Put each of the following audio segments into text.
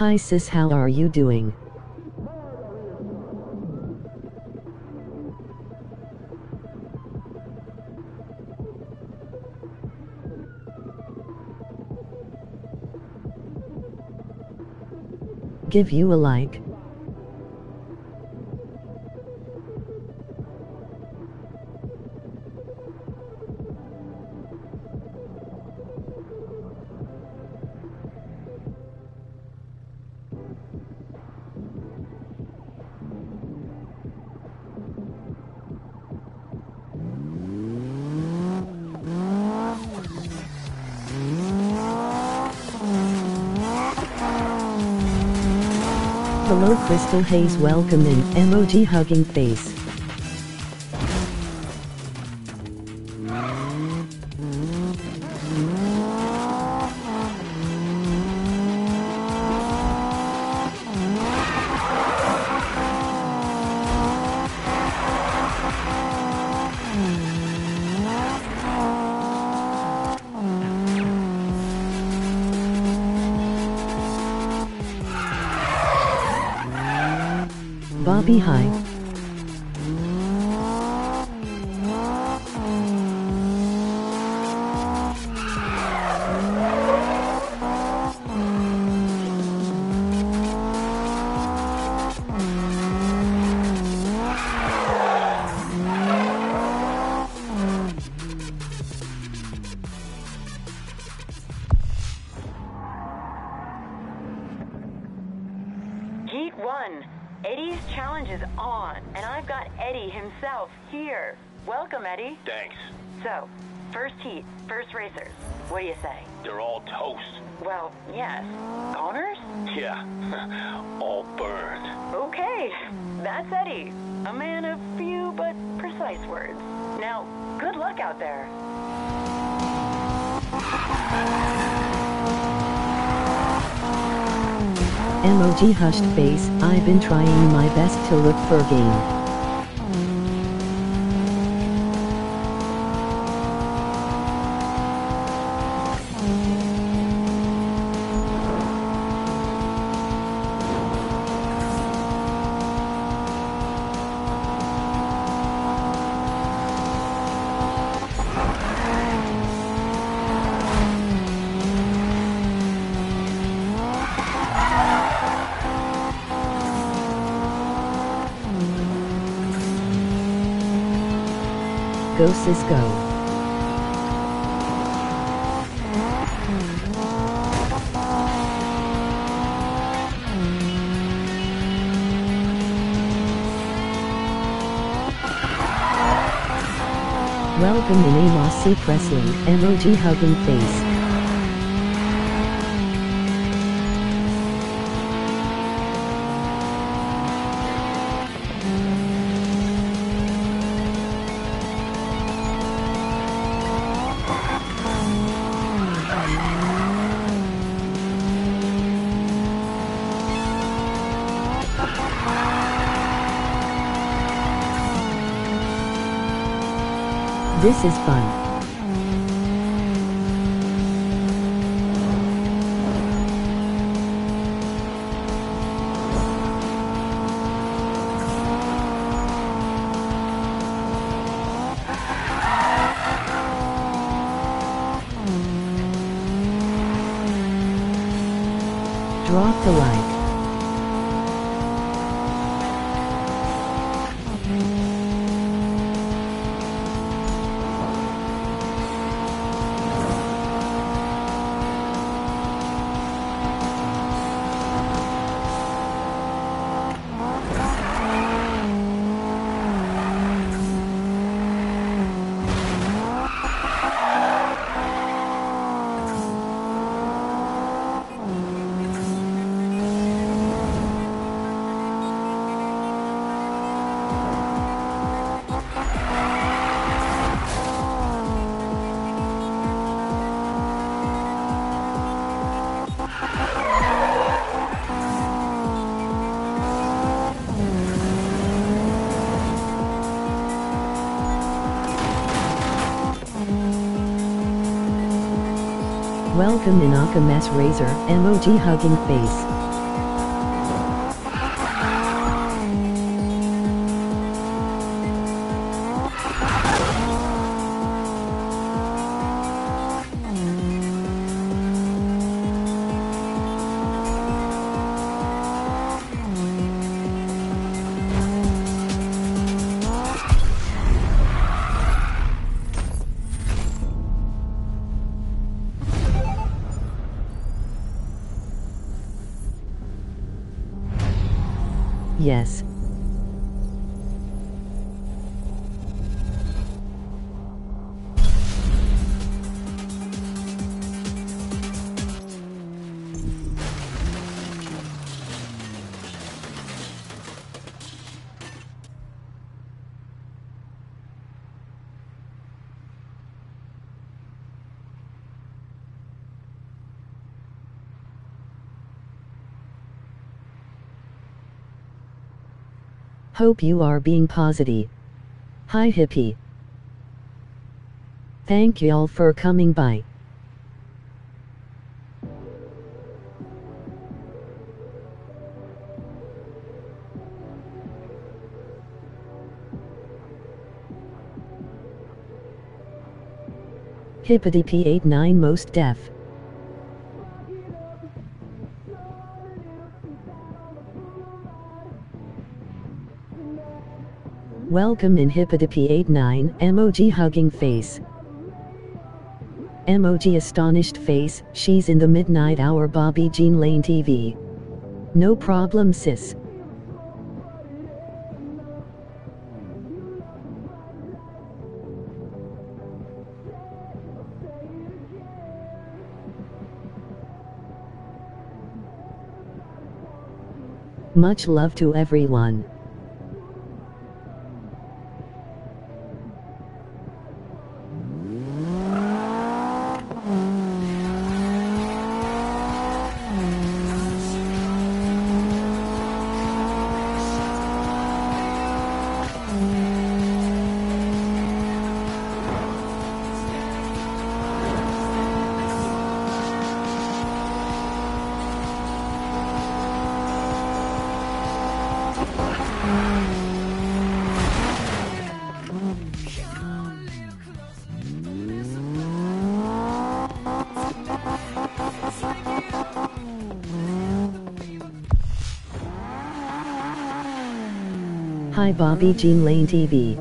Hi sis, how are you doing? Give you a like. Hello Crystal Hayes, welcome in, emoji hugging face. Bobby, hi. Geek 1. Eddie's challenge is on, and I've got Eddie himself here. Welcome, Eddie. Thanks. So, first heat, first racers. What do you say? They're all toast. Well, yes. Goners? Yeah. All burned. Okay. That's Eddie. A man of few but precise words. Now, good luck out there. Emoji hushed face, I've been trying my best to look for a game. Go sis go. Welcome to Namaste Wrestling, emoji hugging face. This is fun. Drop the like. Welcome Minakamas Razor, emoji hugging face. Yes. Hope you are being positive. Hi hippie. Thank y'all for coming by. Hippity P89 most deaf. Welcome in Hippity P89, emoji hugging face. Emoji astonished face, she's in the midnight hour Bobby Jean Lane TV. No problem sis. Much love to everyone. Hi Bobby Jean Lane TV.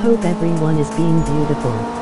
Hope everyone is being beautiful.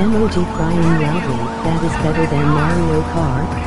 Emoji crying loudly, that is better than Mario Kart.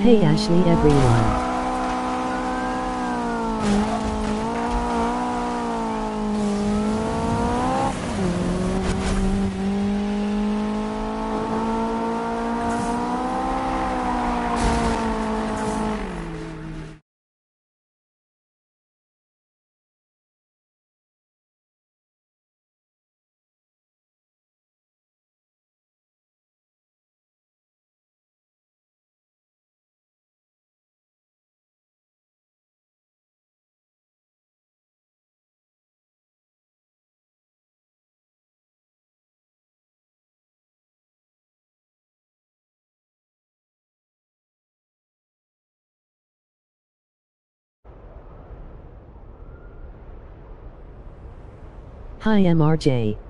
Hey Ashley everyone. Hi, I'm RJ.